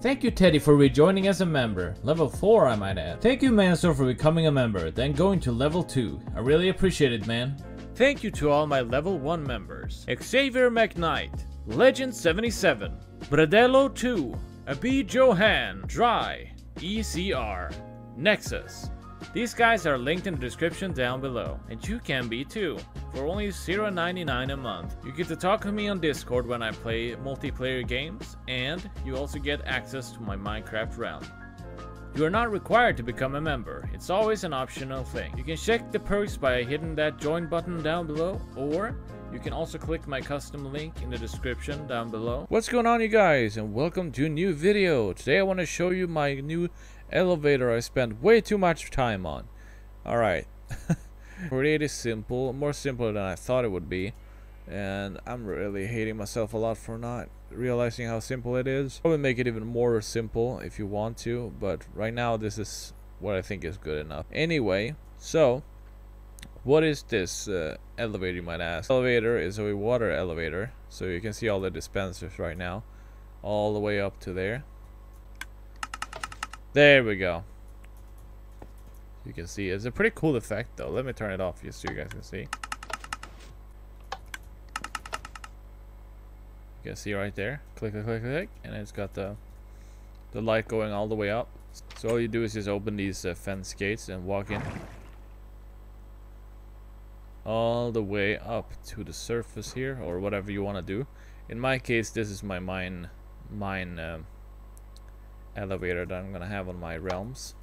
Thank you, Teddy, for rejoining as a member. Level 4, I might add. Thank you, Mansour, for becoming a member, then going to level 2. I really appreciate it, man. Thank you to all my level 1 members. Xavier McKnight, Legends77, Bradel02, Abi Johan, Dry, ECR, Nexus. These guys are linked in the description down below, and you can be too. For only $0.99 a month, you get to talk to me on Discord when I play multiplayer games, and you also get access to my Minecraft realm. You are not required to become a member, it's always an optional thing. You can check the perks by hitting that join button down below, or you can also click my custom link in the description down below. What's going on, you guys, and welcome to a new video. Today I want to show you my new elevator I spent way too much time on. Alright. Pretty simple, more simpler than I thought it would be, and I'm really hating myself a lot for not realizing how simple it is. Probably make it even more simple if you want to, but right now this is what I think is good enough. Anyway, so what is this elevator, you might ask? Elevator is a water elevator, so you can see all the dispensers right now all the way up to there. There we go. You can see it's a pretty cool effect though. Let me turn it off just so you guys can see. You can see right there. Click, click, click, click, and it's got the light going all the way up. So all you do is just open these fence gates and walk in all the way up to the surface here, or whatever you want to do. In my case, this is my mine elevator that I'm gonna have on my realms.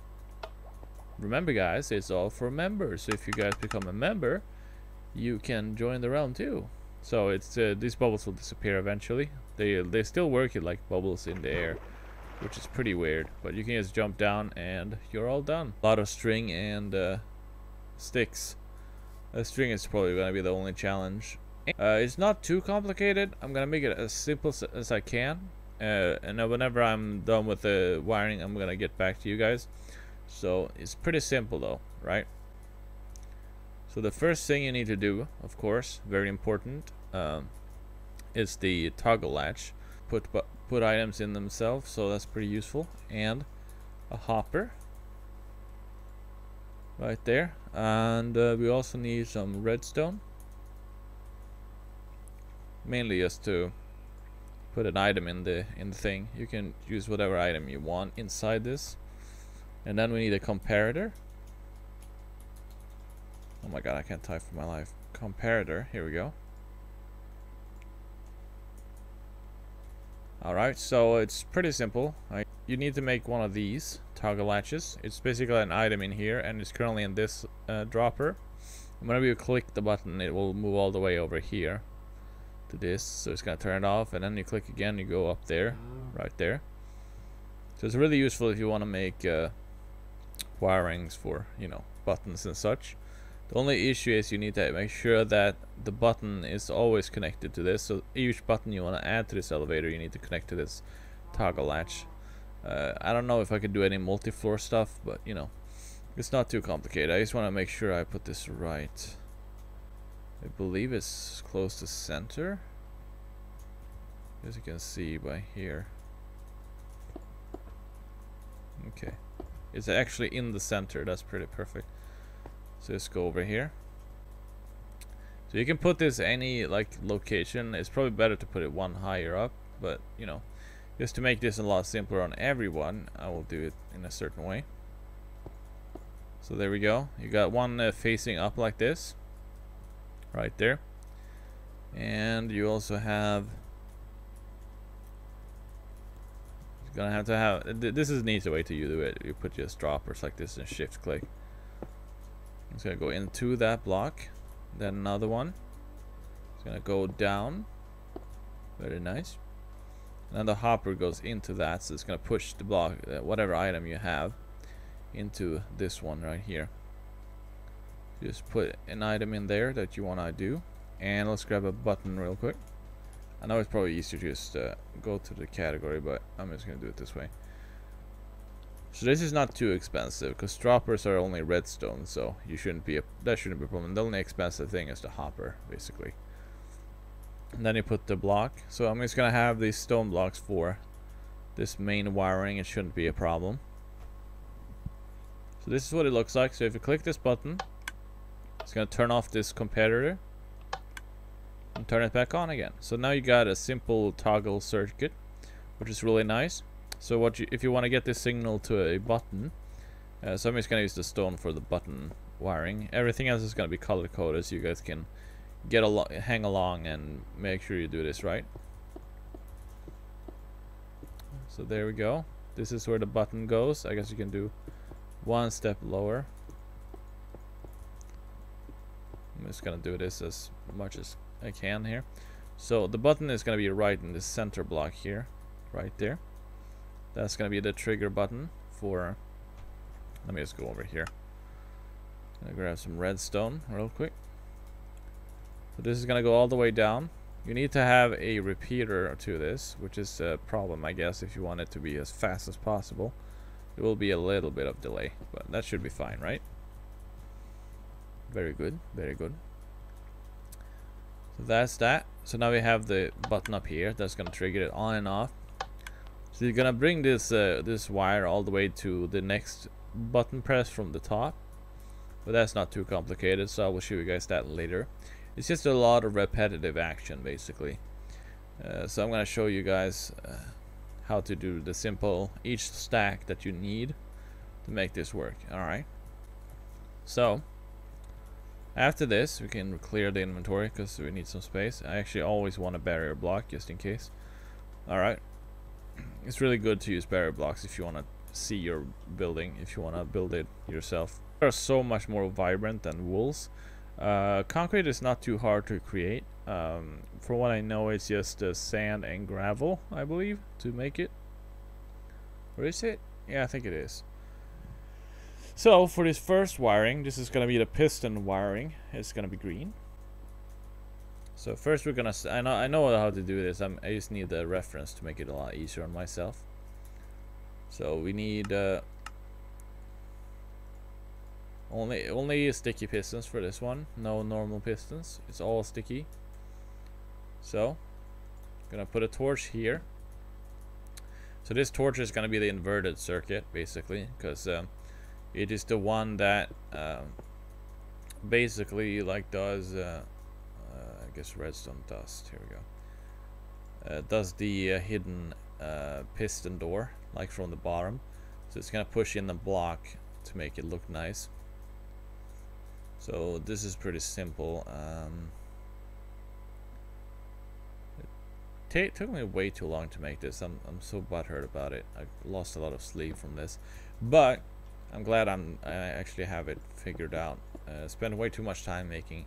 Remember, guys, it's all for members, so if you guys become a member, you can join the realm too. So it's these bubbles will disappear eventually. They still work like bubbles in the air, which is pretty weird, but you can just jump down and you're all done. A lot of string and sticks. String is probably gonna be the only challenge. It's not too complicated. I'm gonna make it as simple as I can. And whenever I'm done with the wiring, I'm gonna get back to you guys. So it's pretty simple though, right? So the first thing you need to do, of course, very important, is the toggle latch. Put items in themselves, so that's pretty useful. And a hopper right there. And we also need some redstone, mainly just to put an item in the thing. You can use whatever item you want inside this. And then we need a comparator. Oh my god, I can't type for my life. Comparator, here we go. Alright, so it's pretty simple. You need to make one of these toggle latches. It's basically an item in here, and it's currently in this dropper. And whenever you click the button, it will move all the way over here to this, so it's gonna turn it off, and then you click again, you go up there, right there. So it's really useful if you want to make wirings for, you know, buttons and such. The only issue is you need to make sure that the button is always connected to this, so each button you want to add to this elevator, you need to connect to this toggle latch. I don't know if I could do any multi-floor stuff, but you know, it's not too complicated. I just want to make sure I put this right. I believe it's close to center, as you can see by here. Okay, it's actually in the center. That's pretty perfect. So let's go over here. So you can put this any like location. It's probably better to put it one higher up, but you know, just to make this a lot simpler on everyone, I will do it in a certain way. So there we go. You got one facing up like this right there, and you also have gonna have to have this is an easy way to do it. You put just droppers like this and shift click. It's gonna go into that block, then another one. It's gonna go down, very nice, and then the hopper goes into that, so it's gonna push the block, whatever item you have, into this one right here. Just put an item in there that you want to do, and let's grab a button real quick. I know it's probably easier to just go to the category, but I'm just gonna do it this way. So this is not too expensive, because droppers are only redstone, so you shouldn't be that shouldn't be a problem. The only expensive thing is the hopper, basically. And then you put the block. So I'm just gonna have these stone blocks for this main wiring, it shouldn't be a problem. So this is what it looks like. So if you click this button, it's going to turn off this competitor and turn it back on again. So now you got a simple toggle circuit, which is really nice. So what you, if you want to get this signal to a button, so I'm just going to use the stone for the button wiring. Everything else is going to be color coded, so you guys can get along, hang along, and make sure you do this right. So there we go. This is where the button goes. I guess you can do one step lower. I'm just going to do this as much as I can here. So the button is going to be right in this center block here, right there. That's going to be the trigger button for, let me just go over here. I'm going to grab some redstone real quick. So this is going to go all the way down. You need to have a repeater to this, which is a problem, I guess, if you want it to be as fast as possible. There will be a little bit of delay, but that should be fine, right? Very good, very good. So that's that. So now we have the button up here that's going to trigger it on and off. So you're going to bring this this wire all the way to the next button press from the top. But that's not too complicated, so I will show you guys that later. It's just a lot of repetitive action, basically. So I'm going to show you guys how to do the simple each stack that you need to make this work. Alright. So after this, we can clear the inventory because we need some space. I actually always want a barrier block just in case. Alright. It's really good to use barrier blocks if you want to see your building, if you want to build it yourself. They are so much more vibrant than wools. Concrete is not too hard to create. For what I know, it's just sand and gravel, I believe, to make it. Or is it? Yeah, I think it is. So for this first wiring, this is going to be the piston wiring. It's going to be green. So first we're going to, I know how to do this. I just need the reference to make it a lot easier on myself. So we need only sticky pistons for this one. No normal pistons. It's all sticky. So I'm gonna put a torch here. So this torch is gonna be the inverted circuit, basically, because it is the one that basically like does I guess redstone dust. Here we go. Does the hidden piston door, like from the bottom. So it's gonna push in the block to make it look nice. So this is pretty simple. It took me way too long to make this. I'm so butthurt about it. I lost a lot of sleep from this, but I'm glad I actually have it figured out. Spent way too much time making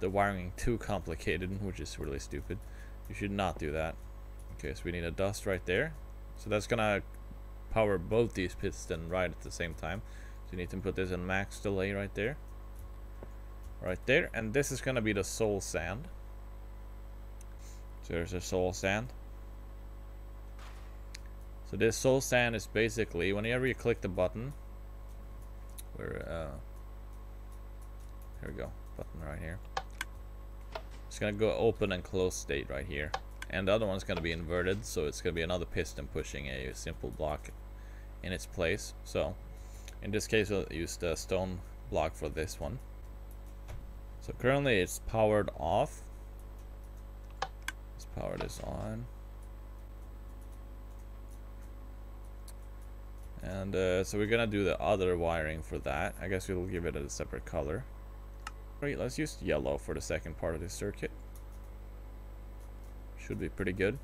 the wiring too complicated, which is really stupid. You should not do that. Okay, so we need a dust right there. So that's gonna power both these pistons right at the same time. So you need to put this in max delay right there. Right there, and this is gonna be the soul sand. So there's a soul sand. So this soul sand is basically whenever you click the button, where here we go, button right here. It's gonna go open and close state right here, and the other one's gonna be inverted, so it's gonna be another piston pushing a simple block in its place. So in this case, we'll use the stone block for this one. So currently it's powered off. Let's power this on. And so we're gonna do the other wiring for that. I guess we'll give it a separate color. Right, let's use yellow for the second part of this circuit. Should be pretty good.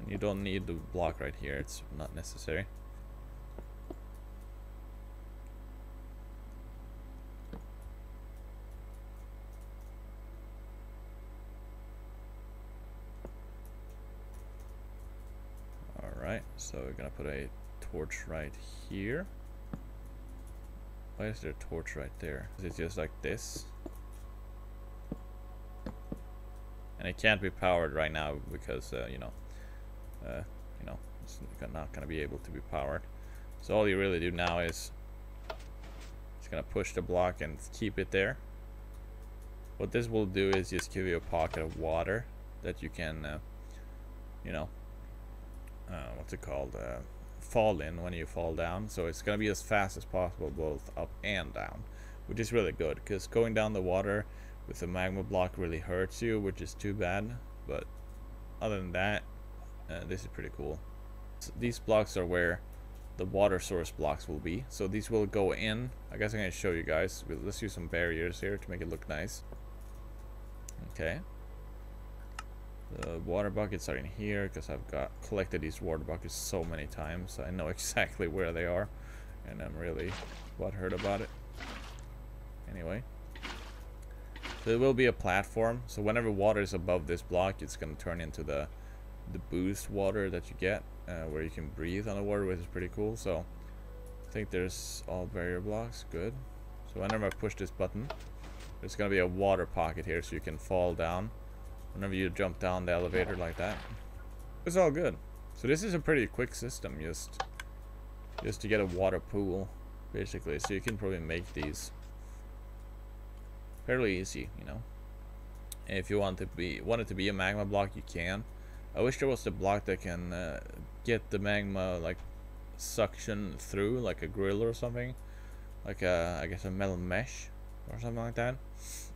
And you don't need the block right here, it's not necessary. So we're gonna put a torch right here. Why is there a torch right there? Is it just like this? And it can't be powered right now because you know, it's not gonna be able to be powered. So all you really do now is it's gonna push the block and keep it there. What this will do is just give you a pocket of water that you can, you know, what's it called, fall in when you fall down. So it's gonna be as fast as possible, both up and down, which is really good, because going down the water with a magma block really hurts you, which is too bad. But other than that, this is pretty cool. So these blocks are where the water source blocks will be, so these will go in. I guess I'm going to show you guys. Let's use some barriers here to make it look nice. Okay, the water buckets are in here because I've got collected these water buckets so many times. I know exactly where they are, and I'm really butthurt about it. Anyway, so there will be a platform, so whenever water is above this block, it's going to turn into the boost water that you get, where you can breathe on the water, which is pretty cool. So I think there's all barrier blocks. Good. So whenever I push this button, there's gonna be a water pocket here, so you can fall down whenever you jump down the elevator like that. It's all good. So this is a pretty quick system, just to get a water pool, basically. So you can probably make these fairly easy, you know. And if you want it to be a magma block, you can. I wish there was a block that can get the magma like suction through, like a grill or something, like a, I guess a metal mesh or something like that,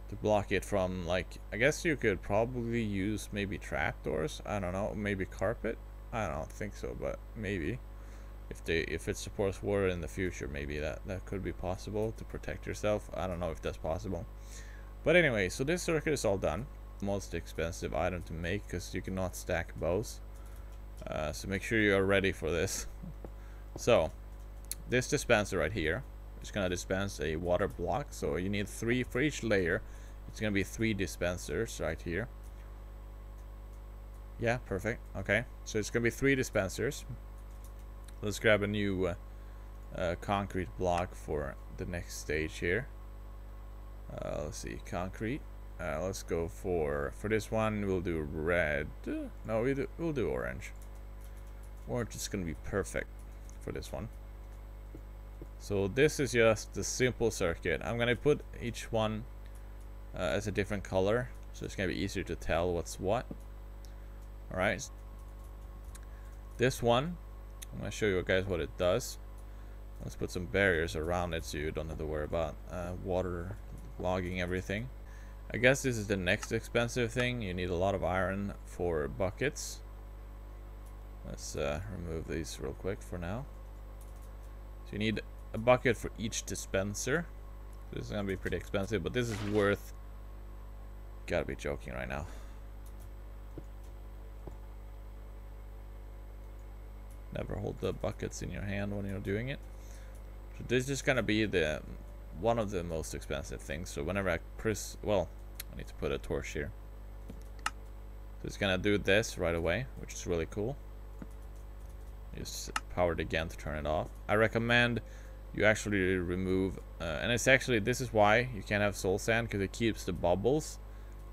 to block it from, like, I guess you could probably use maybe trapdoors, I don't know, maybe carpet. I don't think so, but maybe if it supports water in the future, maybe that could be possible to protect yourself. I don't know if that's possible, but anyway, so this circuit is all done. Most expensive item to make, because you cannot stack bows, so make sure you are ready for this. So this dispenser right here is gonna dispense a water block, so you need 3 for each layer. It's gonna be 3 dispensers right here. Yeah, perfect. Okay, so it's gonna be 3 dispensers. Let's grab a new concrete block for the next stage here. Let's see, concrete. Let's go for this one, we'll do red. No, we'll do orange. Orange is gonna be perfect for this one. So this is just the simple circuit. I'm gonna put each one as a different color, so it's gonna be easier to tell what's what. All right, this one, I'm gonna show you guys what it does. Let's put some barriers around it so you don't have to worry about water logging everything. I guess this is the next expensive thing. You need a lot of iron for buckets. Let's remove these real quick for now. So you need a bucket for each dispenser. This is gonna be pretty expensive, but this is worth... Gotta be joking right now. Never hold the buckets in your hand when you're doing it. So this is gonna be the one of the most expensive things. So whenever I press, well, I need to put a torch here, so it's gonna do this right away, which is really cool. Just power it again to turn it off. I recommend you actually remove and it's actually, this is why you can't have soul sand, because it keeps the bubbles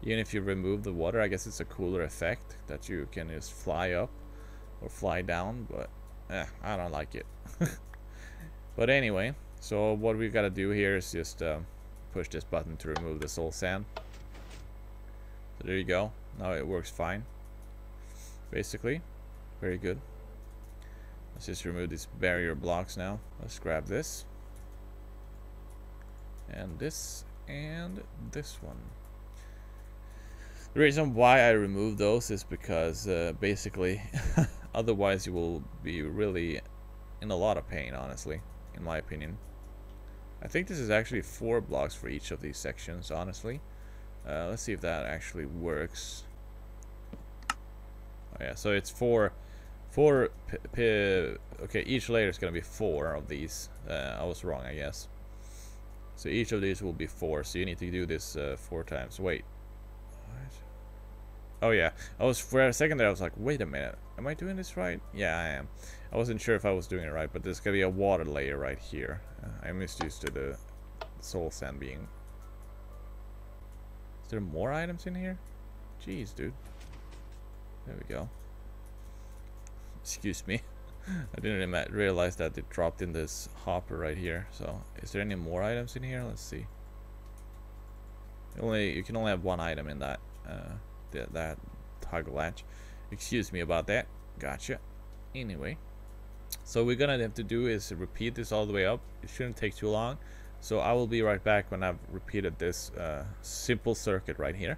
even if you remove the water. I guess it's a cooler effect that you can just fly up or fly down, but I don't like it. But anyway, so what we've got to do here is just push this button to remove the soul sand. So there you go. Now it works fine. Basically, very good. Let's just remove these barrier blocks now. Let's grab this. And this. And this one. The reason why I removed those is because basically otherwise you will be really in a lot of pain, honestly, in my opinion. I think this is actually 4 blocks for each of these sections, honestly. Let's see if that actually works. Oh yeah, so it's 4 okay, each layer is gonna be 4 of these. I was wrong, I guess. So each of these will be 4, so you need to do this 4 times. Wait, what? Oh yeah, I was, for a second there I was like, wait a minute, am I doing this right? Yeah, I am. I wasn't sure if I was doing it right, but there's gonna be a water layer right here. I'm just used to the soul sand being... Is there more items in here? Jeez, dude. There we go. Excuse me. I didn't realize that it dropped in this hopper right here. So, is there any more items in here? Let's see. You can only have one item in that that toggle latch. Excuse me about that. Gotcha. Anyway, so we're gonna have to do is repeat this all the way up. It shouldn't take too long. So I will be right back when I've repeated this simple circuit right here.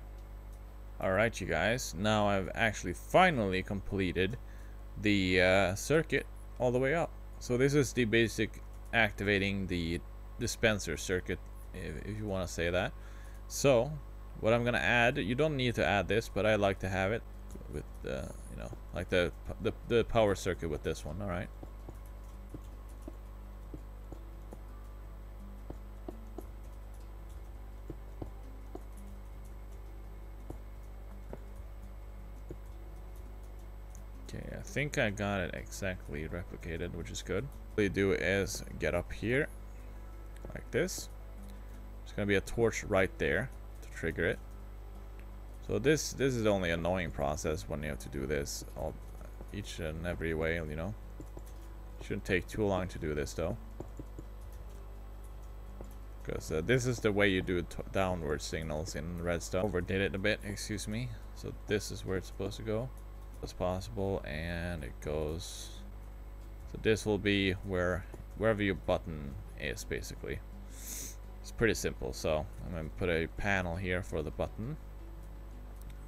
Alright, you guys, now I've actually finally completed the circuit all the way up. So this is the basic activating the dispenser circuit, if you want to say that. So what I'm gonna add, you don't need to add this, but I like to have it with you know, like the power circuit with this one. Alright, okay, I think I got it exactly replicated, which is good. What we do is get up here like this. There's gonna be a torch right there to trigger it. So this is the only annoying process when you have to do this all each and every way, you know. Shouldn't take too long to do this though, because this is the way you do downward signals in Redstone. Overdid it a bit, excuse me. So this is where it's supposed to go as possible, and it goes. So this will be wherever your button is, basically. It's pretty simple. So I'm gonna put a panel here for the button.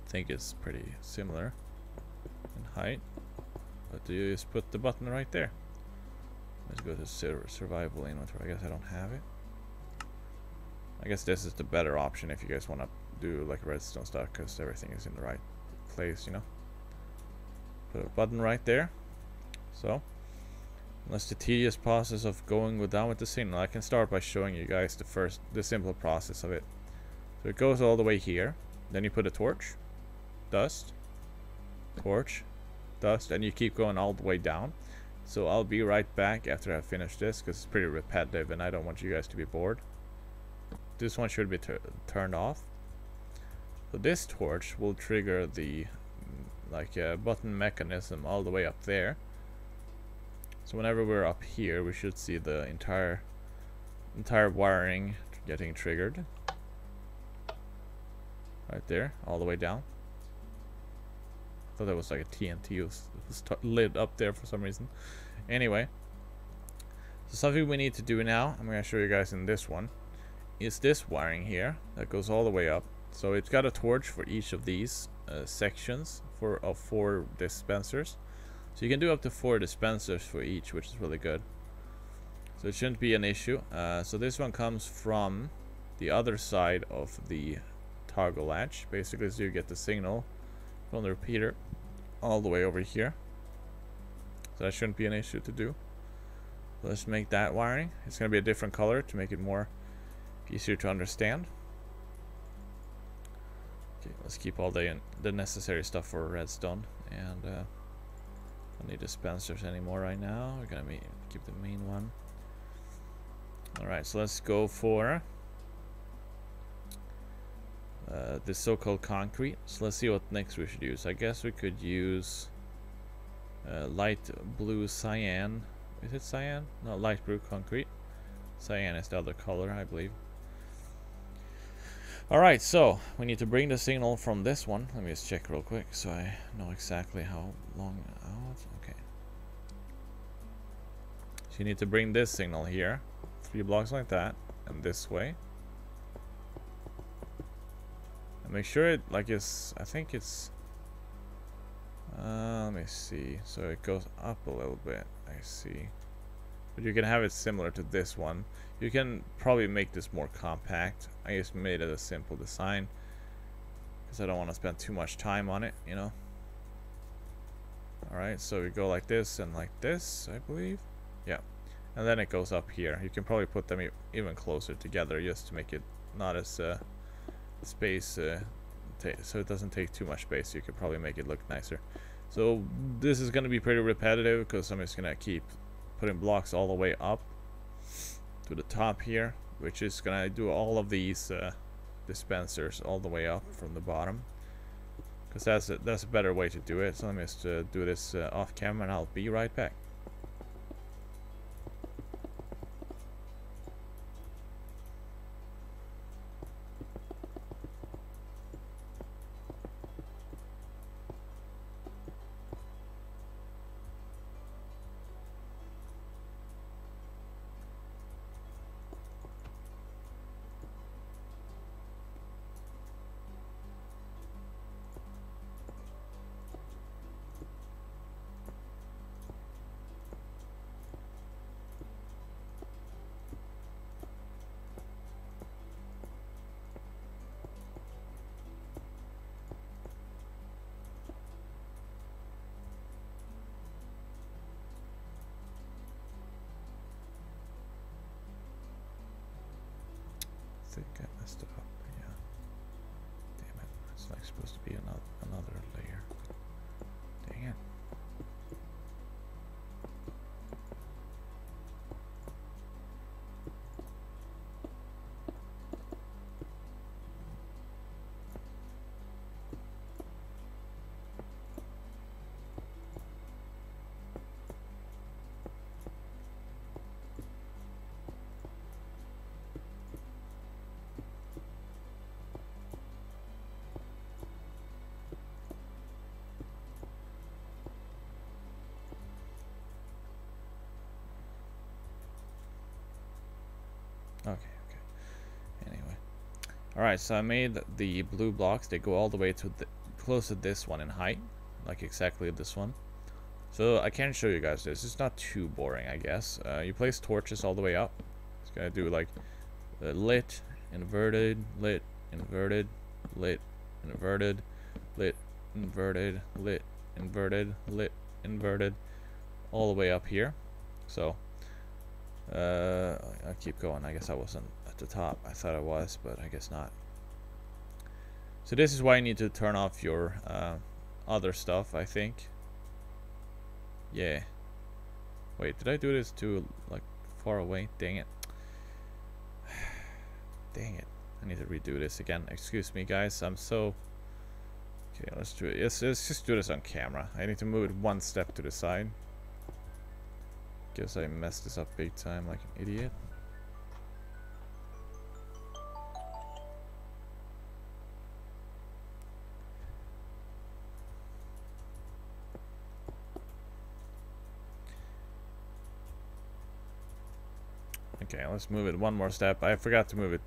I think it's pretty similar in height, but you just put the button right there. Let's go to survival inventory. I guess I don't have it. I guess this is the better option if you guys want to do like redstone stuff, because everything is in the right place, you know. Put a button right there. So that's the tedious process of going down with the signal. I can start by showing you guys the simple process of it. So it goes all the way here, then you put a torch, dust, torch, dust, and you keep going all the way down. So I'll be right back after I finish this, because it's pretty repetitive and I don't want you guys to be bored. This one should be turned off. So this torch will trigger the like button mechanism all the way up there. So whenever we're up here, we should see the entire wiring getting triggered right there, all the way down. I thought that was like a TNT was lit up there for some reason. Anyway, so something we need to do now, I'm gonna show you guys in this one, is this wiring here that goes all the way up. So it's got a torch for each of these sections of 4 dispensers. So you can do up to 4 dispensers for each, which is really good. So it shouldn't be an issue. So this one comes from the other side of the toggle latch, basically, so you get the signal from the repeater all the way over here. So that shouldn't be an issue to do. So let's make that wiring. It's going to be a different color to make it more easier to understand. Okay, let's keep all the necessary stuff for redstone, and don't need dispensers anymore right now. We're gonna keep the main one. Alright, so let's go for the so-called concrete. So let's see what next we should use. I guess we could use light blue cyan. Is it cyan? No, light blue concrete. Cyan is the other color, I believe. Alright, so we need to bring the signal from this one. Let me just check real quick so I know exactly how long out. Okay. So you need to bring this signal here, 3 blocks like that, and this way. And make sure it like is, I think it's let me see. So it goes up a little bit, I see. But you can have it similar to this one. You can probably make this more compact. I just made it a simple design because I don't want to spend too much time on it, you know. Alright, so we go like this and like this, I believe. Yeah. And then it goes up here. You can probably put them even closer together just to make it not as space so it doesn't take too much space. You could probably make it look nicer. So this is going to be pretty repetitive because I'm just going to keep putting blocks all the way up to the top here, which is gonna do all of these dispensers all the way up from the bottom, because that's a better way to do it. So let me just do this off camera and I'll be right back. to get this stuff up. Yeah. Damn it. It's like supposed to be another layer. Dang it. Alright, so I made the blue blocks. They go all the way to the, close to this one in height, like exactly this one. So I can show you guys this. It's not too boring, I guess. You place torches all the way up. It's gonna do like lit, inverted, lit, inverted, lit, inverted, lit, inverted, lit, inverted, lit, inverted, all the way up here. So I'll keep going. I guess I wasn't at the top. I thought I was, but I guess not. So this is why you need to turn off your other stuff, I think. Yeah. Wait, did I do this too, like, far away? Dang it. Dang it. I need to redo this again. Excuse me, guys. I'm so... Okay, let's do it. Let's just do this on camera. I need to move it one step to the side. Guess I messed this up big time like an idiot. Okay, let's move it one more step. I forgot to move it.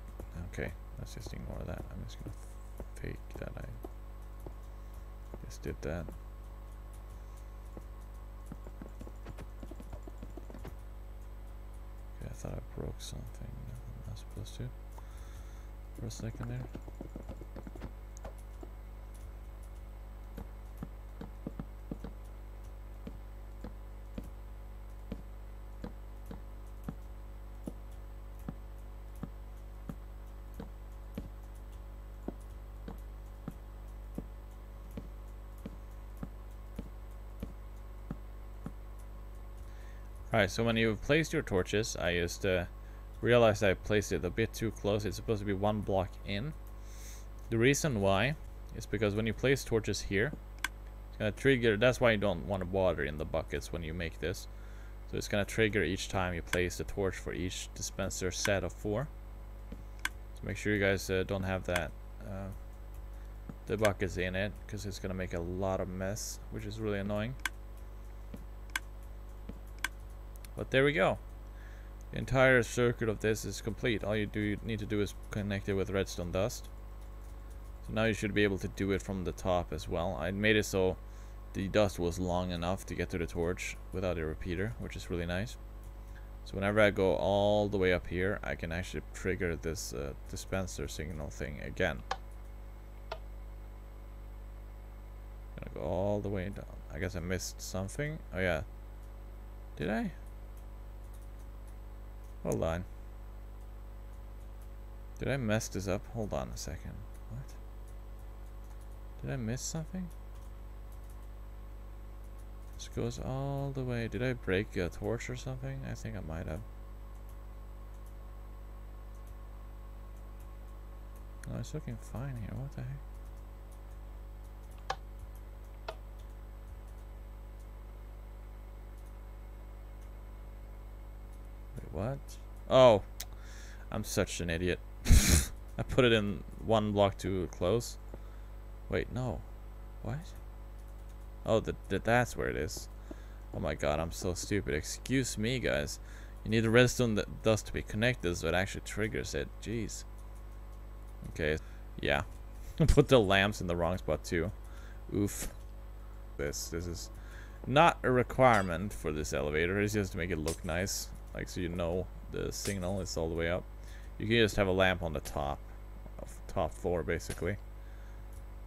Okay, let's just ignore that. I'm just gonna fake that I just did that. Okay, I thought I broke something. I'm not supposed to. For a second there. Alright, so when you've placed your torches, I just realized I placed it a bit too close. It's supposed to be one block in. The reason why is because when you place torches here, it's going to trigger. That's why you don't want to water in the buckets when you make this. So it's going to trigger each time you place the torch for each dispenser set of 4. So make sure you guys don't have that the buckets in it, because it's going to make a lot of mess, which is really annoying. But there we go. The entire circuit of this is complete. All you need to do is connect it with redstone dust. So now you should be able to do it from the top as well. I made it so the dust was long enough to get to the torch without a repeater, which is really nice. So whenever I go all the way up here, I can actually trigger this dispenser signal thing again. I'm gonna go all the way down. I guess I missed something. Oh yeah. Did I? Hold on. Did I mess this up? Hold on a second. What? Did I miss something? This goes all the way. Did I break a torch or something? I think I might have. No, it's looking fine here. What the heck? What? Oh, I'm such an idiot. I put it in one block too close. Wait, no. What? Oh, that's where it is. Oh my god, I'm so stupid. Excuse me, guys. You need the redstone dust to be connected so it actually triggers it. Jeez. Okay, yeah. Put the lamps in the wrong spot too. Oof. This is not a requirement for this elevator. It's just to make it look nice. Like, so you know the signal is all the way up. You can just have a lamp on the top of top floor, basically,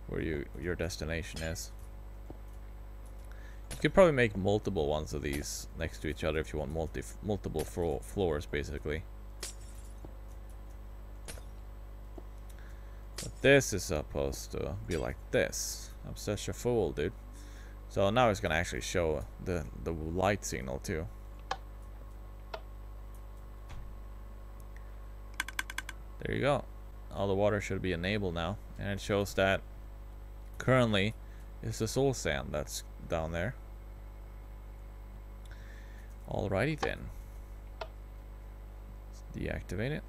where your destination is. You could probably make multiple ones of these next to each other if you want multiple floors, basically. This is supposed to be like this. I'm such a fool, dude. So now it's gonna actually show the light signal too. There you go. All the water should be enabled now, and it shows that currently it's the soul sand that's down there. Alrighty then. Let's deactivate it.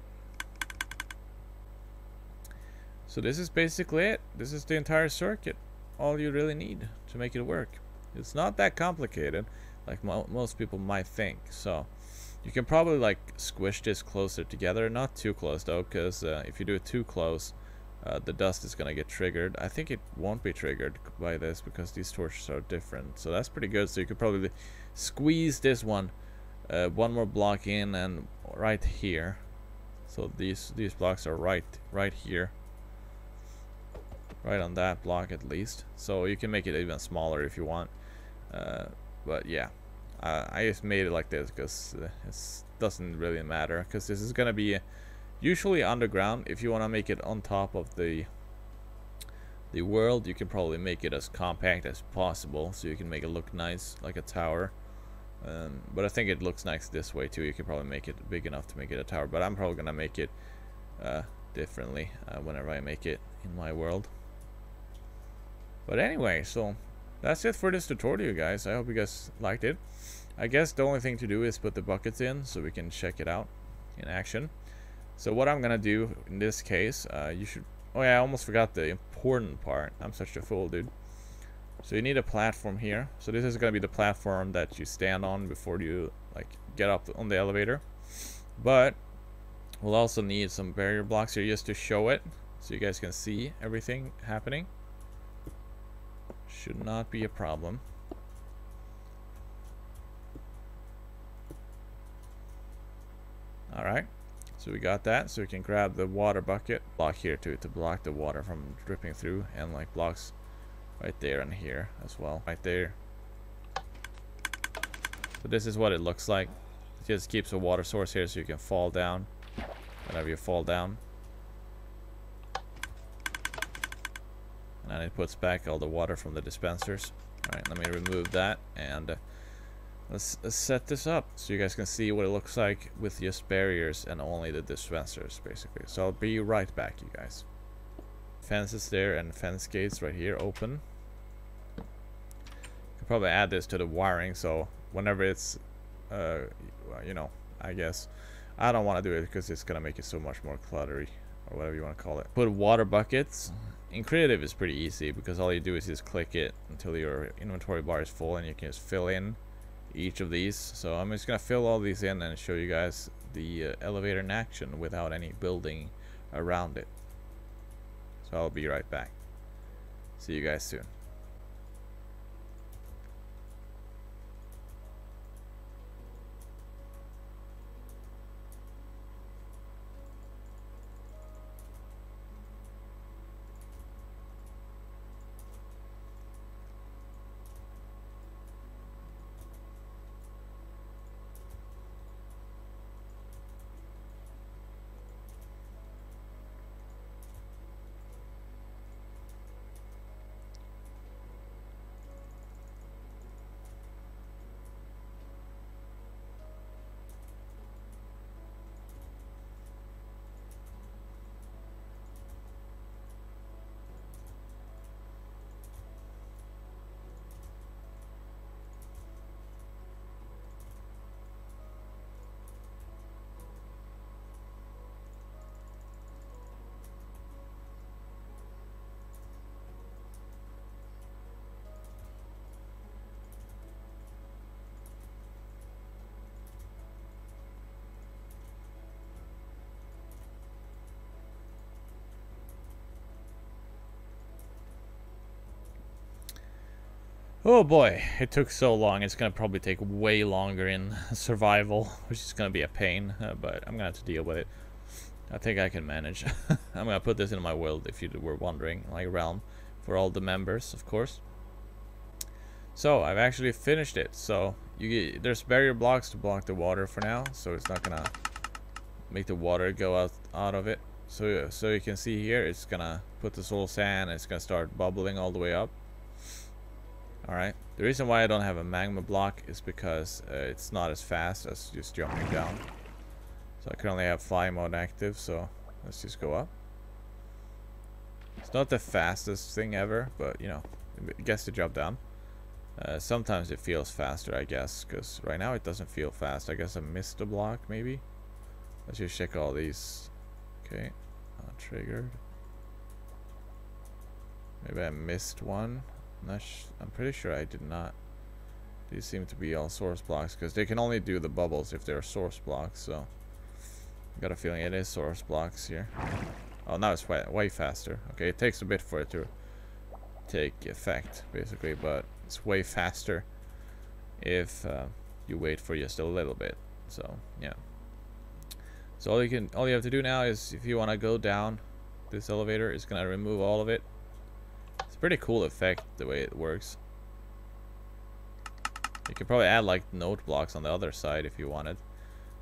So this is basically it. This is the entire circuit. All you really need to make it work. It's not that complicated like most people might think. So you can probably like squish this closer together. Not too close though, because if you do it too close, the dust is going to get triggered. I think it won't be triggered by this because these torches are different. So that's pretty good. So you could probably squeeze this one one more block in and right here. So these blocks are right here. Right on that block at least. So you can make it even smaller if you want. But yeah. I just made it like this because it doesn't really matter. Because this is going to be usually underground. If you want to make it on top of the world, you can probably make it as compact as possible. So you can make it look nice like a tower. But I think it looks nice this way too. You can probably make it big enough to make it a tower. But I'm probably going to make it differently whenever I make it in my world. But anyway, so that's it for this tutorial, guys. I hope you guys liked it. I guess the only thing to do is put the buckets in so we can check it out in action. So what I'm gonna do in this case, you should... Oh yeah, I almost forgot the important part. I'm such a fool, dude. So you need a platform here. So this is gonna be the platform that you stand on before you like get up on the elevator. But we'll also need some barrier blocks here just to show it, so you guys can see everything happening. Should not be a problem. Alright, so we got that. So we can grab the water bucket block here to block the water from dripping through, and like blocks right there and here as well. Right there. So this is what it looks like. It just keeps a water source here so you can fall down whenever you fall down. And it puts back all the water from the dispensers. Alright, let me remove that and let's set this up so you guys can see what it looks like with just barriers and only the dispensers basically. So I'll be right back, you guys. Fences there and fence gates right here open. Could probably add this to the wiring so whenever it's you know, I guess I don't want to do it because it's gonna make it so much more cluttery or whatever you want to call it. Put water buckets. In creative is pretty easy because all you do is just click it until your inventory bar is full and you can just fill in each of these. So I'm just gonna fill all these in and show you guys the elevator in action without any building around it. So I'll be right back. See you guys soon. Oh boy, it took so long. It's gonna probably take way longer in survival, which is gonna be a pain, but I'm gonna have to deal with it. I think I can manage. I'm gonna put this in my world, if you were wondering, like realm, for all the members, of course. So I've actually finished it. So there's barrier blocks to block the water for now, so it's not gonna make the water go out of it. So you can see here, it's gonna put the soil sand, it's gonna start bubbling all the way up. Alright, the reason why I don't have a magma block is because it's not as fast as just jumping down. So I currently have fly mode active, so let's just go up. It's not the fastest thing ever, but you know, it gets the job done. Sometimes it feels faster, I guess, because right now it doesn't feel fast. I guess I missed a block, maybe. Let's just check all these. Okay, not triggered. Maybe I missed one. I'm pretty sure I did not. These seem to be all source blocks, because they can only do the bubbles if they're source blocks, so I got a feeling it is source blocks here. Oh, now it's way faster. Okay, it takes a bit for it to take effect, basically, but it's way faster if you wait for just a little bit. So yeah. So all you have to do now is, if you want to go down this elevator, it's gonna remove all of it. It's a pretty cool effect the way it works. You could probably add like note blocks on the other side if you wanted,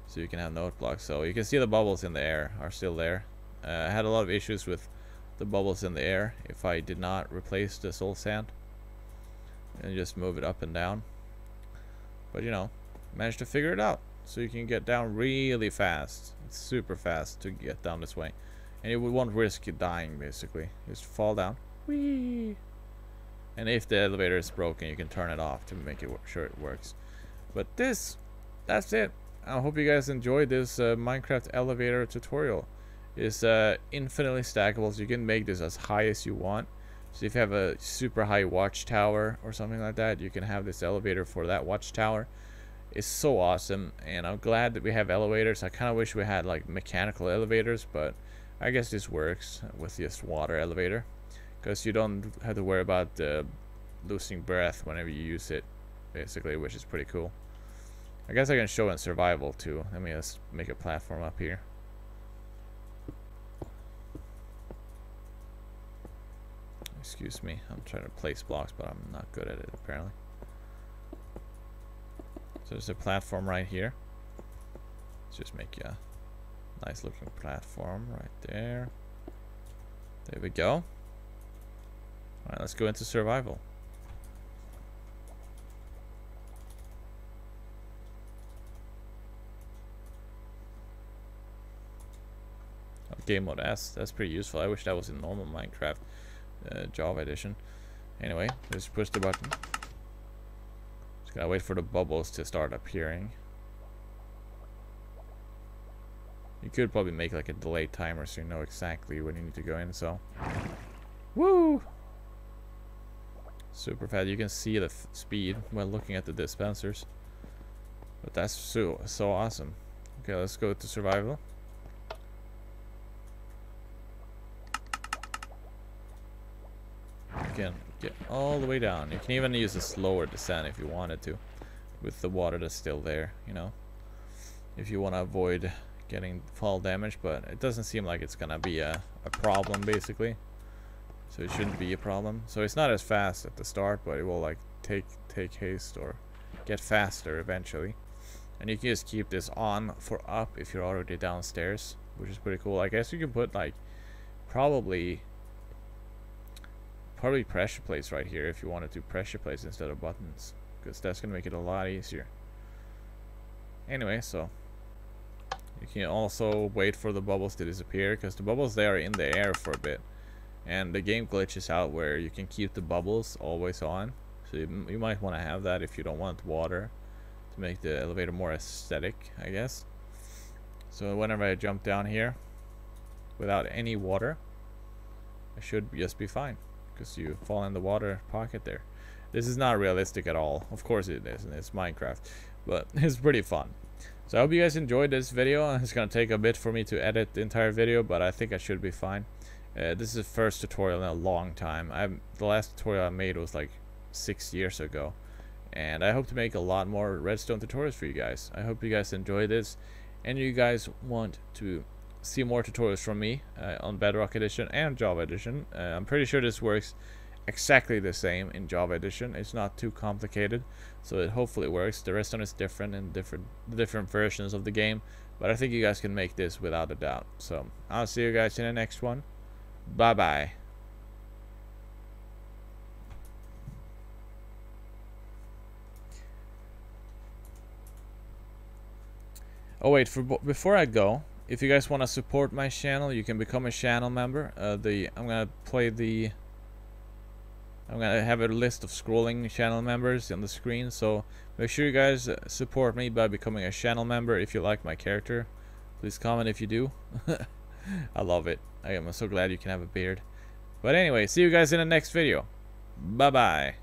so you can have note blocks. So you can see the bubbles in the air are still there. I had a lot of issues with the bubbles in the air if I did not replace the soul sand and just move it up and down. But you know, managed to figure it out. So you can get down really fast. It's super fast to get down this way, and you won't risk it dying, basically. Just fall down. Whee! And if the elevator is broken, you can turn it off to make it sure it works. But that's it. I hope you guys enjoyed this Minecraft elevator tutorial. It's infinitely stackable, so you can make this as high as you want. So if you have a super high watchtower or something like that, you can have this elevator for that watchtower. It's so awesome, and I'm glad that we have elevators. I kind of wish we had like mechanical elevators, but I guess this works with this water elevator, because you don't have to worry about losing breath whenever you use it, basically, which is pretty cool. I guess I can show in survival too. Let me just make a platform up here. Excuse me, I'm trying to place blocks, but I'm not good at it apparently. So there's a platform right here. Let's just make a nice looking platform right there. There we go. Alright, let's go into survival. Oh, game mode S, that's pretty useful. I wish that was in normal Minecraft Java edition. Anyway, just push the button. Just gotta wait for the bubbles to start appearing. You could probably make like a delay timer so you know exactly when you need to go in, so. Woo! Super fast. You can see the speed when looking at the dispensers. But that's so awesome. Okay, let's go to survival. Again. Get all the way down. You can even use a slower descent if you wanted to, with the water that's still there, you know, if you want to avoid getting fall damage. But it doesn't seem like it's gonna be a problem, basically, so it shouldn't be a problem. So it's not as fast at the start, but it will like take haste or get faster eventually. And you can just keep this on for up if you're already downstairs, which is pretty cool. I guess you can put like probably pressure plates right here if you wanted to, pressure plates instead of buttons, because that's gonna make it a lot easier. Anyway, so you can also wait for the bubbles to disappear, because the bubbles, they are in the air for a bit, and the game glitches out where you can keep the bubbles always on. So you might want to have that if you don't want water, to make the elevator more aesthetic, I guess. So whenever I jump down here without any water, I should just be fine. Because you fall in the water pocket there. This is not realistic at all. Of course it isn't. It's Minecraft. But it's pretty fun. So I hope you guys enjoyed this video. It's going to take a bit for me to edit the entire video, but I think I should be fine. This is the first tutorial in a long time. The last tutorial I made was like 6 years ago. And I hope to make a lot more redstone tutorials for you guys. I hope you guys enjoy this. And you guys want to see more tutorials from me on Bedrock edition and Java edition. I'm pretty sure this works exactly the same in Java edition. It's not too complicated, so it hopefully works. The redstone is different in different versions of the game, But I think you guys can make this without a doubt. So I'll see you guys in the next one. Bye-bye. Oh wait, before I go, if you guys want to support my channel, you can become a channel member. I'm gonna have a list of scrolling channel members on the screen, so make sure you guys support me by becoming a channel member. If you like my character, please comment if you do. I love it. I am so glad you can have a beard. But anyway, see you guys in the next video. Bye bye.